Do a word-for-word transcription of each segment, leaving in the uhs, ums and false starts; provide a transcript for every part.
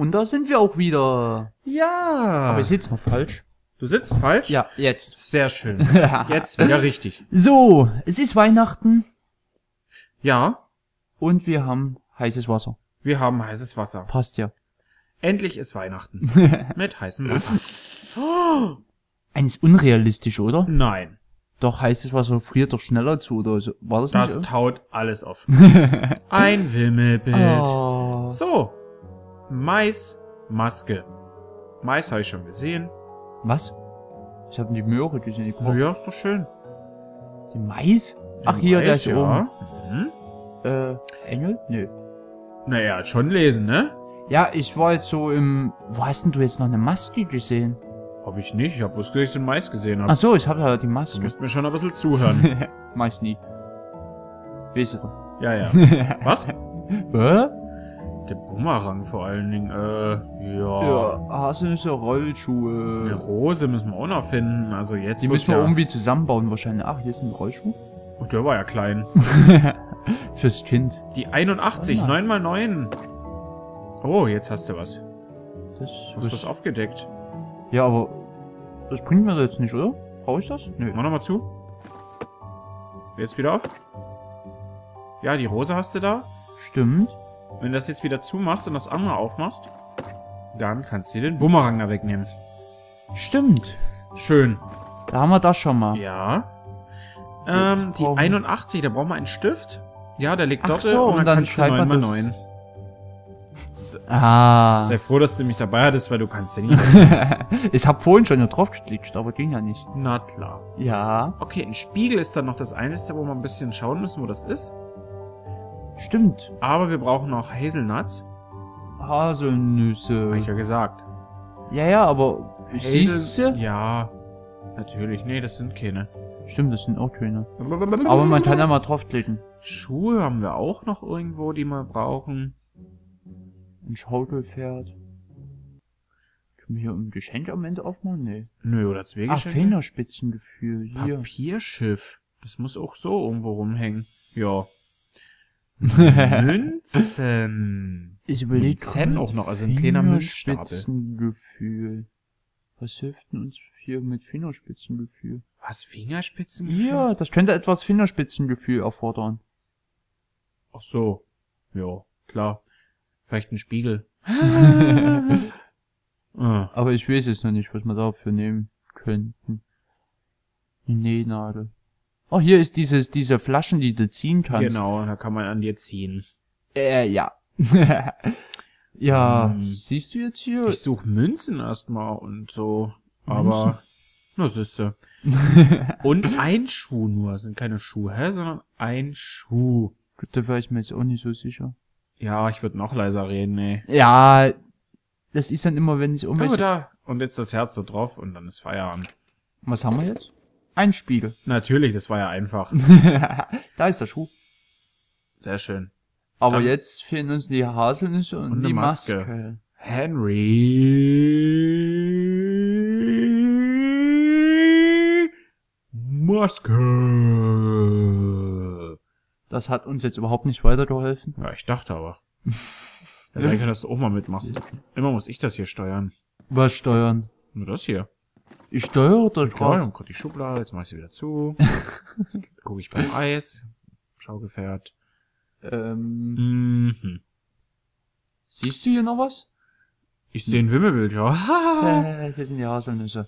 Und da sind wir auch wieder. Ja. Aber ich sitze noch falsch. Du sitzt falsch? Ja, jetzt. Sehr schön. Jetzt wieder richtig. So, es ist Weihnachten. Ja. Und wir haben heißes Wasser. Wir haben heißes Wasser. Passt ja. Endlich ist Weihnachten. Mit heißem Wasser. Oh. Eines unrealistisch, oder? Nein. Doch, heißes Wasser friert doch schneller zu, oder so. War das, das nicht? Das taut alles auf. Ein Wimmelbild. Oh. So. Mais, Maske. Mais habe ich schon gesehen. Was? Ich habe die Möhre gesehen. Oh ja, ist doch schön. Die Mais? Die Ach, hier, Mais, der ist ja oben. Mhm. Äh, Engel? Nö. Naja, schon lesen, ne? Ja, ich war jetzt so im... Wo hast denn du jetzt noch eine Maske gesehen? Hab ich nicht. Ich hab bloß gleich den Mais gesehen. Hab. Ach so, ich habe ja die Maske. Du musst mir schon ein bisschen zuhören. Mach ich nie. Weißt du doch. Ja, ja. Was? Hä? Der Bumerang vor allen Dingen, äh, ja. Ja, Haselnüsse, Rollschuhe. Eine Rose müssen wir auch noch finden, also jetzt... Die müssen wir ja irgendwie zusammenbauen wahrscheinlich. Ach, hier ist ein Rollschuh? Oh, der war ja klein. Fürs Kind. Die einundachtzig, oh neun mal neun. Oh, jetzt hast du was. Das hast du was aufgedeckt. Ja, aber das bringt mir jetzt nicht, oder? Brauche ich das? Nö. Mach nochmal zu. Jetzt wieder auf. Ja, die Rose hast du da. Stimmt. Wenn du das jetzt wieder zumachst und das andere aufmachst, dann kannst du den Bumerang da wegnehmen. Stimmt. Schön. Da haben wir das schon mal. Ja. Ähm, die einundachtzig, da brauchen wir einen Stift. Ja, der liegt doppelt so, und, und dann kannst du neun mal neun. Ah. Sei froh, dass du mich dabei hattest, weil du kannst ja nicht. Ich hab vorhin schon drauf geklickt, aber ging ja nicht. Na klar. Ja. Okay, ein Spiegel ist dann noch das Einzige, wo wir ein bisschen schauen müssen, wo das ist. Stimmt. Aber wir brauchen noch Haselnuts. Haselnüsse. Hab ich ja gesagt. Ja, ja, aber... Siehst du? Ja, natürlich. Nee, das sind keine. Stimmt, das sind auch keine. Aber man kann ja mal draufklicken. Schuhe haben wir auch noch irgendwo, die wir brauchen. Ein Schaukelpferd. Können wir hier ein Geschenk am Ende aufmachen? Nee. Nö, oder zwei Geschenke. Ach, Fingerspitzengefühl. Hier. Papierschiff. Das muss auch so irgendwo rumhängen. Ja. Münzen. Ich überlege Münzen auch noch, also ein kleiner Münzstapel. Fingerspitzengefühl. Was hilft denn uns hier mit Fingerspitzengefühl? Was, Fingerspitzengefühl? Ja, das könnte etwas Fingerspitzengefühl erfordern. Ach so. Ja, klar. Vielleicht ein Spiegel. Ah. Aber ich weiß jetzt noch nicht, was wir dafür nehmen könnten. Eine Nähnadel. Oh, hier ist dieses, diese Flaschen, die du ziehen kannst. Genau, da kann man an dir ziehen. Äh, ja. Ja, hm. Siehst du jetzt hier? Ich suche Münzen erstmal und so. Aber, na siehste. Und ein Schuh nur. Das sind keine Schuhe, hä? Sondern ein Schuh. Gut, da wäre ich mir jetzt auch nicht so sicher. Ja, ich würde noch leiser reden, ey. Ja, das ist dann immer, wenn ich irgendwelche... Oh, da. Und jetzt das Herz da drauf und dann ist Feierabend. Was haben wir jetzt? Ein Spiegel. Natürlich, das war ja einfach. Da ist der Schuh. Sehr schön. Aber dann jetzt fehlen uns die Haselnüsse und, und die Maske. Maske. Henry... Maske... Das hat uns jetzt überhaupt nicht weitergeholfen. Ja, ich dachte aber. Das heißt, dass du auch mal mitmachst. Immer muss ich das hier steuern. Was steuern? Nur das hier. Ich steuere das gerade. Oh Gott, die Schublade, jetzt mach ich sie wieder zu. Jetzt gucke ich beim Eis. Schaugefährt. Ähm. Mhm. Siehst du hier noch was? Ich sehe ein Wimmelbild, ja. Äh, hier sind die Haselnüsse.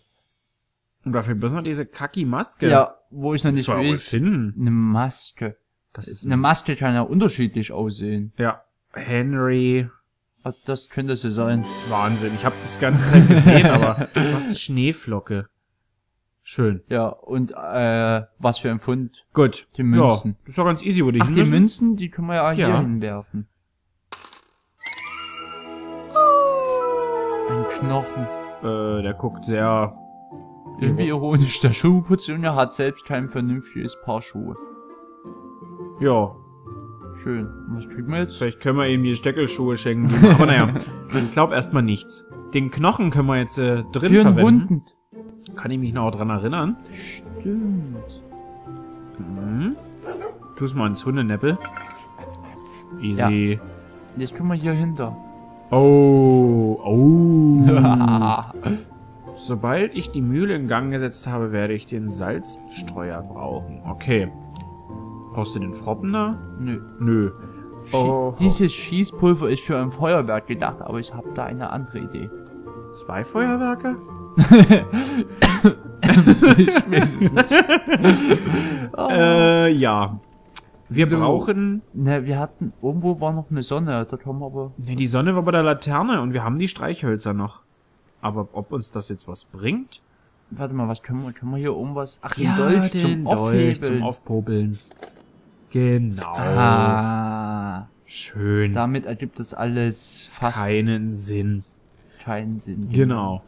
Und dafür müssen wir diese Kacki-Maske. Ja, wo ich noch nicht weiß. Eine Maske. Das ist eine Maske kann ja unterschiedlich aussehen. Ja. Henry. Ach, das könnte sie sein. Wahnsinn, ich habe das ganze Zeit gesehen, aber was ist Schneeflocke? Schön. Ja, und äh, was für ein Pfund. Gut. Die Münzen. Ja, das ist doch ganz easy, würde ich sagen. Ach, die Münzen, die können wir ja, ja hier hinwerfen. Ein Knochen. Äh, der guckt sehr... Irgendwie ironisch. Der Schuhputzjunge hat selbst kein vernünftiges Paar Schuhe. Ja. Schön. Was kriegen wir jetzt? Vielleicht können wir ihm die Steckelschuhe schenken. Aber naja, ich glaube erstmal nichts. Den Knochen können wir jetzt äh, drin für verwenden. Hund. Kann ich mich noch dran erinnern? Stimmt. Mhm. Tu's mal ins Hundenäppel. Easy. Ja. Jetzt können wir hier hinter. Oh, oh. Sobald ich die Mühle in Gang gesetzt habe, werde ich den Salzstreuer brauchen. Okay. Brauchst du den Froppener? Nö. Nö. Oh. Dieses Schießpulver ist für ein Feuerwerk gedacht, aber ich habe da eine andere Idee. Zwei Feuerwerke? Ich weiß es nicht. Oh. Äh, ja. Wir so, brauchen... Ne, wir hatten... Irgendwo war noch eine Sonne, dort haben wir aber... Ne, die Sonne war bei der Laterne und wir haben die Streichhölzer noch. Aber ob uns das jetzt was bringt? Warte mal, was können wir, können wir hier irgendwas... Ach, den ja, Dolch den zum Dolch zum Aufpopeln. Genau. Ah. Schön. Damit ergibt das alles fast... Keinen Sinn. Keinen Sinn. Genau.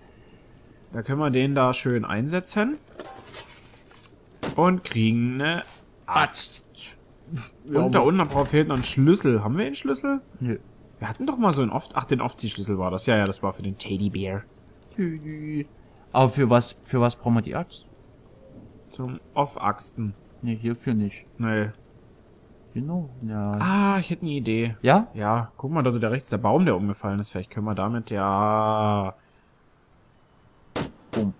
Da können wir den da schön einsetzen. Und kriegen eine Axt. Und ja, da unten drauf fehlt noch ein Schlüssel. Haben wir den Schlüssel? Nö. Wir hatten doch mal so einen Oft... Ach, den Aufziehschlüssel war das. Ja, ja, das war für den Teddybär. Aber für was, für was brauchen wir die Axt? Zum Off-Axten. Ne, hierfür nicht. Nee. Genau. Ja. Ah, ich hätte eine Idee. Ja? Ja, guck mal, da, da rechts der Baum, der umgefallen ist. Vielleicht können wir damit ja... Boom.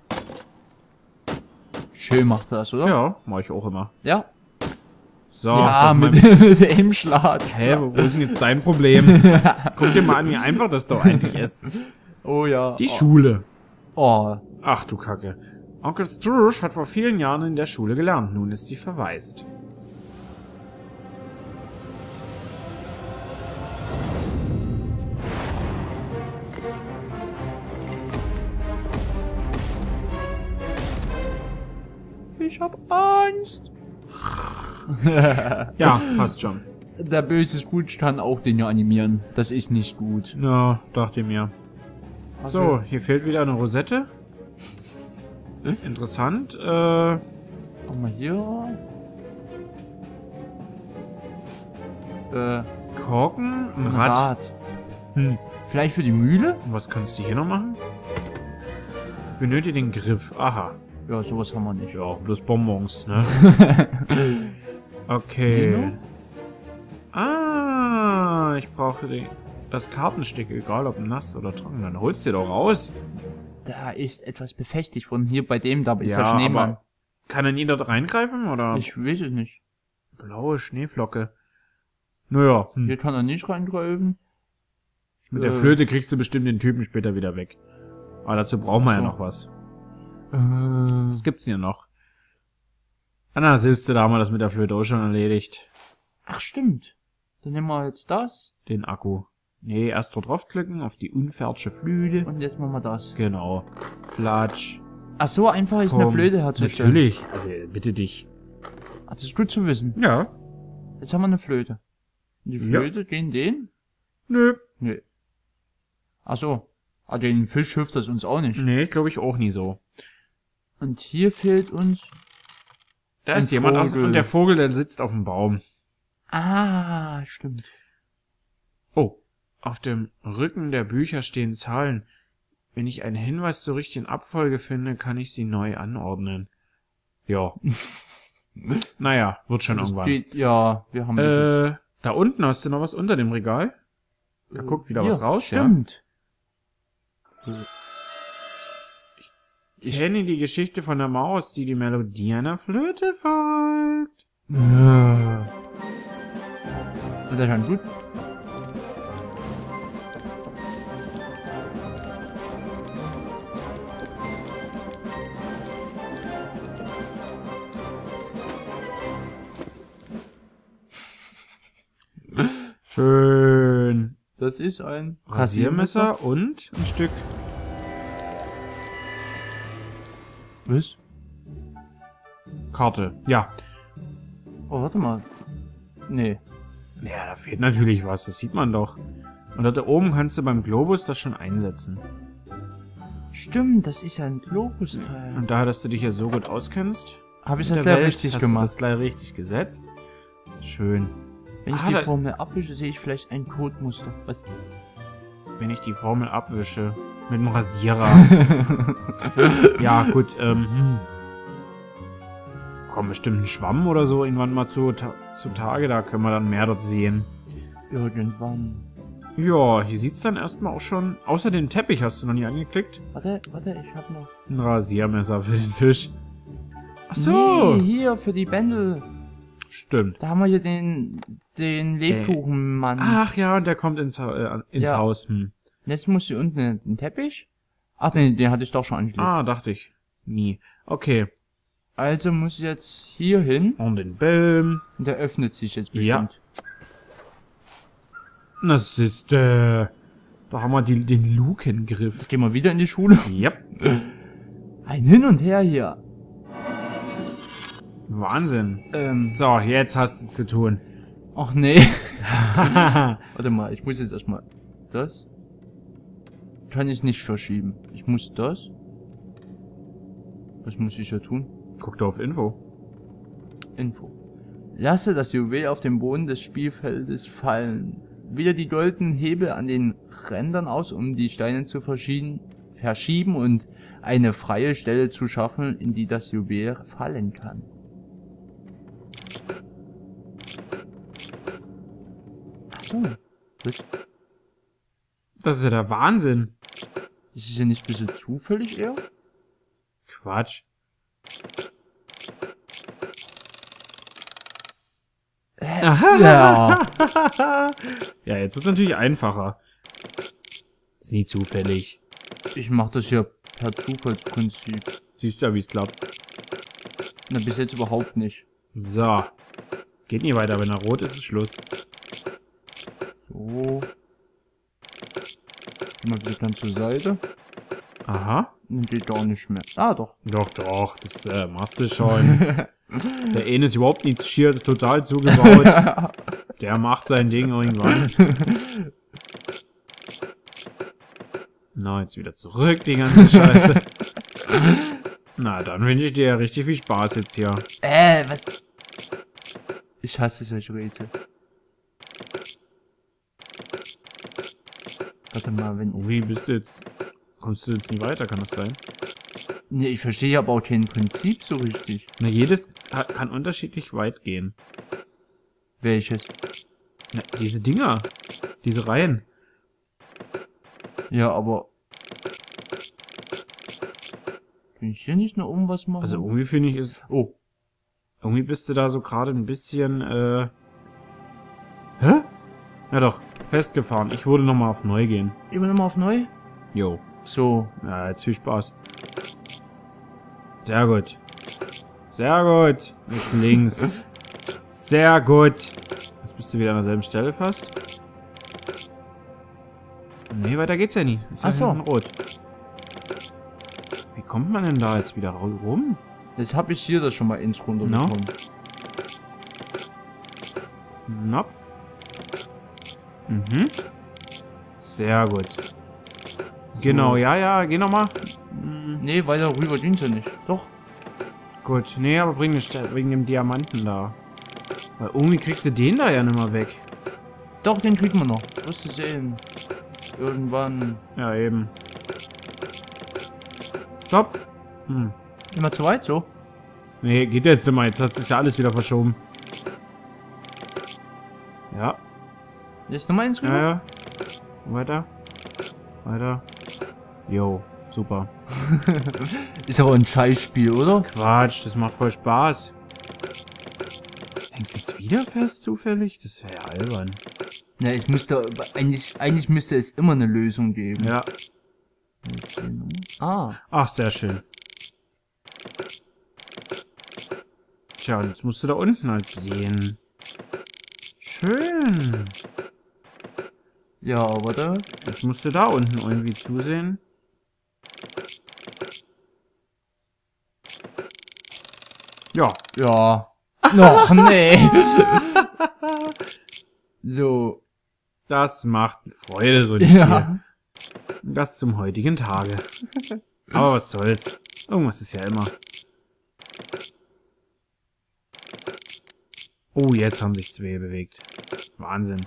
Schön macht er das, oder? Ja, mache ich auch immer. Ja. So, ja, mit, mein... mit dem Schlag. Hä, wo ist denn jetzt dein Problem? Guck dir mal an, wie einfach das doch eigentlich ist. Oh ja. Die oh. Schule. Oh. Ach du Kacke. Onkel Scrooge hat vor vielen Jahren in der Schule gelernt. Nun ist sie verwaist. Ich hab Angst. Ja, passt schon. Der böse Scrooge kann auch den ja animieren. Das ist nicht gut. Ja, dachte ich mir. Okay. So, hier fehlt wieder eine Rosette. Interessant. Äh, mal hier. Äh, Korken, ein, ein Rad. Rad. Hm. Vielleicht für die Mühle? Was kannst du hier noch machen? Benötige den Griff. Aha. Ja, sowas haben wir nicht. Ja, bloß Bonbons, ne? Okay. Ah, ich brauche den, das Kartenstück, egal ob nass oder trocken. Dann holst du dir doch raus. Da ist etwas befestigt worden. Hier bei dem, da ist ja, der Schneemann. Kann denn jeder reingreifen, oder? Ich weiß es nicht. Blaue Schneeflocke. Naja. Hm. Hier kann er nicht reingreifen. Mit äh. der Flöte kriegst du bestimmt den Typen später wieder weg. Aber dazu brauchen wir ja noch was. Was gibt's denn hier noch? Ah, na, siehst du, da haben wir das mit der Flöte auch schon erledigt. Ach, stimmt. Dann nehmen wir jetzt das. Den Akku. Nee, erst dort draufklicken, auf die unfertige Flöte. Und jetzt machen wir das. Genau. Flatsch. Ach so, einfach ist Komm. eine Flöte herzustellen. Natürlich. Also, bitte dich. Das ist gut zu wissen. Ja. Jetzt haben wir eine Flöte. Die Flöte ja. gegen den? Nö. Nö. Ach so. Ah, den Fisch hilft das uns auch nicht. Nee, glaube ich auch nie so. Und hier fehlt uns... Da ist jemand aus und der Vogel, der sitzt auf dem Baum. Ah, stimmt. Oh, auf dem Rücken der Bücher stehen Zahlen. Wenn ich einen Hinweis zur richtigen Abfolge finde, kann ich sie neu anordnen. Ja. Naja, wird schon das irgendwann. Geht, ja, wir haben... Äh, da unten hast du noch was unter dem Regal. Da äh, guckt wieder ja, was raus. Stimmt. Ja. Ich kenne die Geschichte von der Maus, die die Melodie einer Flöte folgt. Ja. Ist das schon gut? Schön. Das ist ein Rasiermesser, Rasiermesser und ein Stück... Was? Karte, ja. Oh, warte mal. Nee. Ja, da fehlt natürlich was, das sieht man doch. Und da oben kannst du beim Globus das schon einsetzen. Stimmt, das ist ja ein Globusteil. Und daher, dass du dich ja so gut auskennst... Habe ich das gleich richtig gemacht. Hast du das gleich richtig gesetzt? Schön. Wenn ich die Formel abwische, sehe ich vielleicht ein Codemuster. Was? Wenn ich die Formel abwische... Mit dem Rasierer. Ja, gut, ähm... Kommt bestimmt ein Schwamm oder so irgendwann mal zu, ta zu Tage. Da können wir dann mehr dort sehen. Irgendwann. Ja, hier sieht es dann erstmal auch schon... Außer den Teppich hast du noch nie angeklickt. Warte, warte, ich hab noch... Ein Rasiermesser für den Fisch. Ach so. Nee, hier für die Bändel. Stimmt. Da haben wir hier den, den Lebkuchenmann. Ach ja, und der kommt ins, äh, ins ja. Haus. Hm. Jetzt muss hier unten in den Teppich. Ach nee, den hatte ich doch schon angeklickt. Ah, dachte ich. Nie. Okay. Also muss ich jetzt hier hin. Und den Baum. Und der öffnet sich jetzt bestimmt. Ja. Na siehste. Da haben wir die, den Lukengriff. Gehen wir wieder in die Schule. Ja. Yep. Ein Hin und Her hier. Wahnsinn. Ähm. So, jetzt hast du zu tun. Ach nee. Warte mal, ich muss jetzt erstmal... Das? Kann ich nicht verschieben. Ich muss das... Was muss ich hier tun? Guck da auf Info. Info. Lasse das Juwel auf dem Boden des Spielfeldes fallen. Wieder die goldenen Hebel an den Rändern aus, um die Steine zu verschieben, verschieben und eine freie Stelle zu schaffen, in die das Juwel fallen kann. Achso. Das ist ja der Wahnsinn. Ist es ja nicht ein bisschen zufällig eher? Quatsch. Aha. Ja. Ja, jetzt wird es natürlich einfacher. Ist nie zufällig. Ich mach das hier per Zufallsprinzip. Siehst du ja, wie es klappt. Na, bis jetzt überhaupt nicht. So. Geht nie weiter. Wenn er rot ist, ist Schluss. So. Geh mal wieder dann zur Seite. Aha. Und geht gar nicht mehr. Ah, doch. Doch, doch. Das äh, machst du schon. Der eine ist überhaupt nicht schier total zugebaut. Der macht sein Ding irgendwann. Na, jetzt wieder zurück, die ganze Scheiße. Na, dann wünsche ich dir ja richtig viel Spaß jetzt hier. Äh, was? Ich hasse solche Rätsel. Warte mal, wenn... Wie bist du jetzt... Kommst du jetzt nie weiter, kann das sein? Ne, ich verstehe aber auch kein Prinzip so richtig. Na, jedes kann unterschiedlich weit gehen. Welches? Na, diese Dinger. Diese Reihen. Ja, aber... Kann ich hier nicht noch irgendwas machen? Also irgendwie finde ich es... Oh. Irgendwie bist du da so gerade ein bisschen, äh... Hä? Ja doch, festgefahren. Ich würde nochmal auf neu gehen. Ich will nochmal auf neu? Jo. So. Na, jetzt viel Spaß. Sehr gut. Sehr gut. Jetzt links. Sehr gut. Jetzt bist du wieder an derselben Stelle fast. Nee, weiter geht's ja nie. Ist ja so. Rot. Wie kommt man denn da jetzt wieder rum? Jetzt habe ich hier das schon mal ins Runde no. bekommen. Nope. Mhm. Sehr gut. So. Genau, ja, ja, geh nochmal. Nee, weiter rüber dient ja nicht. Doch. Gut, nee, aber bring den, wegen dem Diamanten da. Weil irgendwie kriegst du den da ja nicht mehr weg. Doch, den kriegt man noch. Wirst du sehen. Irgendwann. Ja, eben. Stopp. Hm. Immer zu weit so? Nee, geht jetzt nicht mal. Jetzt hat sich ja alles wieder verschoben. Ja. Jetzt nochmal ins Rüber? Ja, ja. Weiter. Weiter. Jo. Super. Ist aber ein Scheißspiel, oder? Quatsch, das macht voll Spaß. Hängst du jetzt wieder fest, zufällig? Das wäre ja albern. Na, ich müsste, eigentlich, eigentlich müsste es immer eine Lösung geben. Ja. Ah. Ach, sehr schön. Tja, und jetzt musst du da unten halt sehen. Schön. Ja, aber da... Jetzt musst du da unten irgendwie zusehen. Ja. Ja. Noch, nee. So. Das macht Freude, so ein Spiel. Ja. Das zum heutigen Tage. Aber was soll's. Irgendwas ist ja immer. Oh, jetzt haben sich zwei bewegt. Wahnsinn.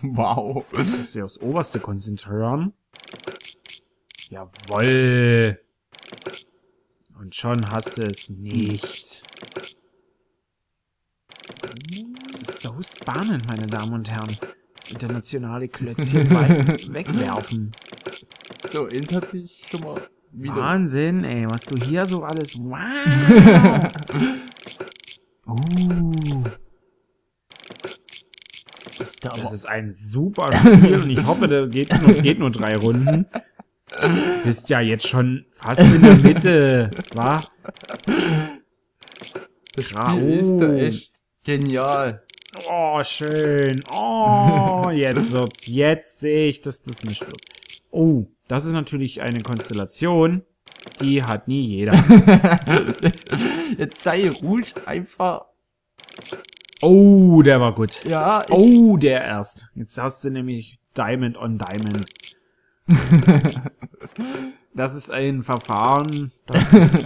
Wow. Das ist ja aufs Oberste konzentrieren. Jawoll. Und schon hast du es nicht. Das ist so spannend, meine Damen und Herren. internationale Klötzchen wegwerfen. So, Ins hat sich schon mal wieder... Wahnsinn, ey, was du hier so alles... Wow! Oh. Das ist, das ist ein super Spiel und ich hoffe, da geht nur, geht nur drei Runden. Du bist ja jetzt schon fast in der Mitte, wa? Das Spiel oh. ist da echt genial. Oh, schön. Oh, jetzt wird's. Jetzt sehe ich, dass das nicht wird. Oh, das ist natürlich eine Konstellation, die hat nie jeder. jetzt, jetzt sei ruhig einfach. Oh, der war gut. Ja. Oh, der erst. Jetzt hast du nämlich Diamond on Diamond. Das ist ein Verfahren, das ist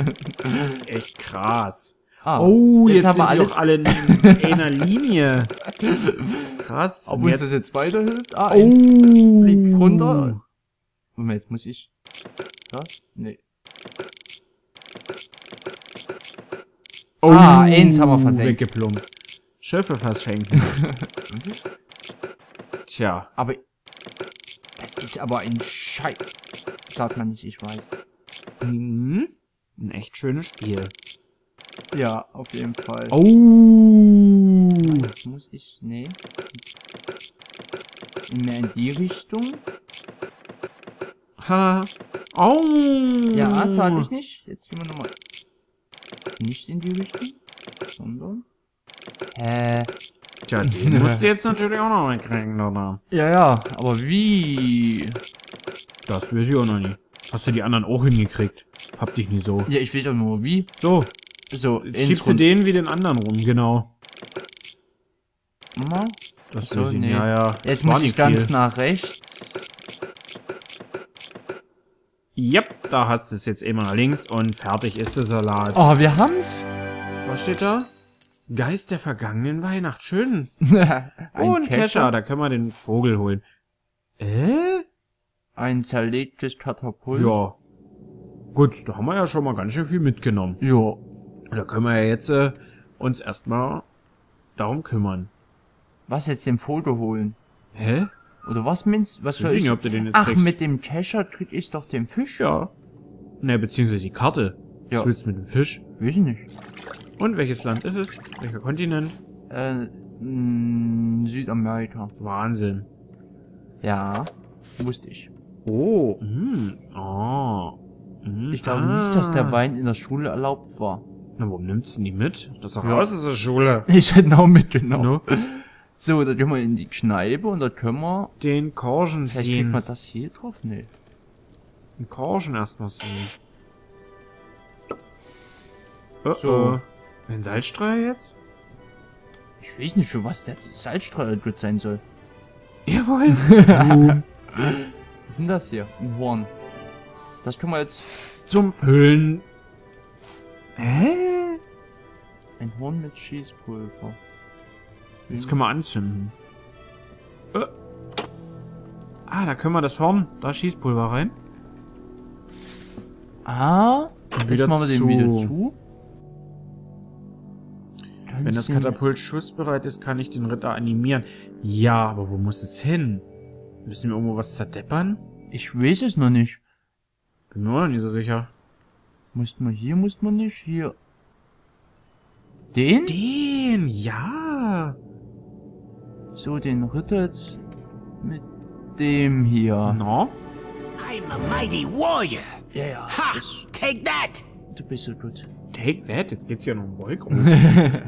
echt krass. Ah, oh, jetzt, jetzt haben wir alle, alle in einer Linie. Krass. Ob uns das jetzt weiterhilft? Ah, oh. Fliegt runter. Moment, jetzt muss ich... Was? Nee. Oh, ah, eins haben wir versenkt. Weggeplumpst. Schiffe verschenken. Tja. Aber... Das ist aber ein Scheiß. Sagt man nicht, ich weiß. Mhm. Ein echt schönes Spiel. Ja, auf jeden Fall. Oh! Das muss ich... Nee. Mehr in die Richtung. Ha! Au! Oh. Ja, sag ich nicht. Jetzt gehen wir nochmal... Nicht in die Richtung, sondern... Hä? Tja, den musst du jetzt natürlich auch noch reinkriegen, oder? Ja, ja, aber wie? Das weiß ich auch noch nicht. Hast du die anderen auch hingekriegt? Hab dich nie so. Ja, ich weiß auch nur, wie. So. So, jetzt schiebst du den wie den anderen rum, genau. Na? Das so, nee. Ja, ja. Jetzt muss ich ganz viel. Nach rechts. Yep, da hast du es jetzt eben nach links und fertig ist der Salat. Oh, wir haben's. Was steht da? Geist der vergangenen Weihnacht. Schön. Ein oh, ein Kescher, da können wir den Vogel holen. Äh? Ein zerlegtes Katapult. Ja. Gut, da haben wir ja schon mal ganz schön viel mitgenommen. Ja. Da können wir ja jetzt äh, uns erstmal darum kümmern. Was jetzt den Foto holen? Hä? Oder was meinst was soll ich? Nicht, ob du den jetzt Ach, kriegst. Mit dem Kescher krieg ich doch den Fisch. Ja. Ne, beziehungsweise die Karte. Ja. Was willst du mit dem Fisch? Weiß ich nicht. Und welches Land ist es? Welcher Kontinent? Äh, mh, Südamerika. Wahnsinn. Ja, wusste ich. Oh. Hm. Oh. Hm. Ich glaube ah. nicht, dass der Wein in der Schule erlaubt war. Na, warum nimmt's denn die mit? Das ist doch raus aus der Schule. Ich hätte ihn auch mitgenommen. No. So, dann gehen wir in die Kneipe und da können wir... Den Korschen sehen. Vielleicht kriegt man das hier drauf? Nee. Den Korschen erstmal sehen. Oh, so. Oh. Ein Salzstreuer jetzt? Ich weiß nicht, für was der Salzstreuer gut sein soll. Jawohl. Was ist denn das hier? Ein Horn. Das können wir jetzt... Zum Füllen. Hä? Ein Horn mit Schießpulver. Das können wir anzünden. Äh. Ah, da können wir das Horn, da Schießpulver rein. Ah, und wieder jetzt machen wir den wieder zu. Wenn das Katapult schussbereit ist, kann ich den Ritter animieren. Ja, aber wo muss es hin? Müssen wir irgendwo was zerdeppern? Ich weiß es noch nicht. Bin mir noch nicht so sicher. Muss man hier, muss man nicht hier. Den? Den, ja. So, den Ritter jetzt mit dem hier. No? I'm a mighty warrior. Ja, ja. Ha! Take that! Du bist so gut. Take that? Jetzt geht's hier noch um Wolken.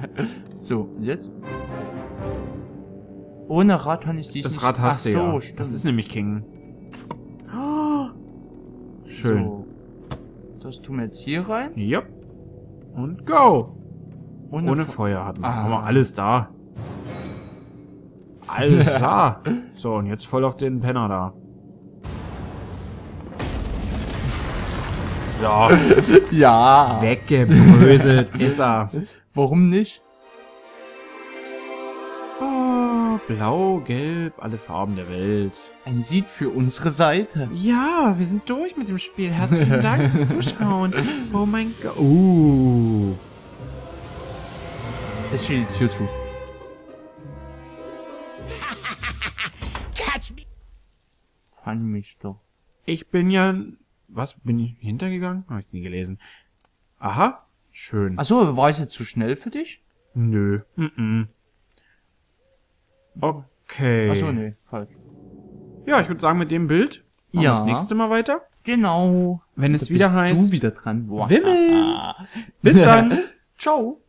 So, jetzt? Ohne Rad kann ich dich Das Rad hast du ja. Stimmt. Das ist nämlich King. Schön. So. Das tun wir jetzt hier rein. Ja. Yep. Und go! Ohne, Ohne Fe Feuer hatten wir. Ah. Haben wir alles da. Alles da. So, und jetzt voll auf den Penner da. So. Ja. Weggebröselt ist er. Warum nicht? Oh, blau, gelb, alle Farben der Welt. Ein Sieg für unsere Seite. Ja, wir sind durch mit dem Spiel. Herzlichen Dank fürs Zuschauen. Oh mein Gott. Uh. Jetzt steht die Tür zu. Kann mich doch. Ich bin ja... Was? Bin ich hintergegangen? Habe ich nie gelesen. Aha. Schön. Achso, war ich jetzt zu schnell für dich? Nö. Mm-mm. Okay. Achso, nee. Falsch. Ja, ich würde sagen, mit dem Bild machen ja. wir das nächste Mal weiter. Genau. Wenn da es wieder heißt... Du wieder dran. Wow. Wimmel. Bis dann. Ciao.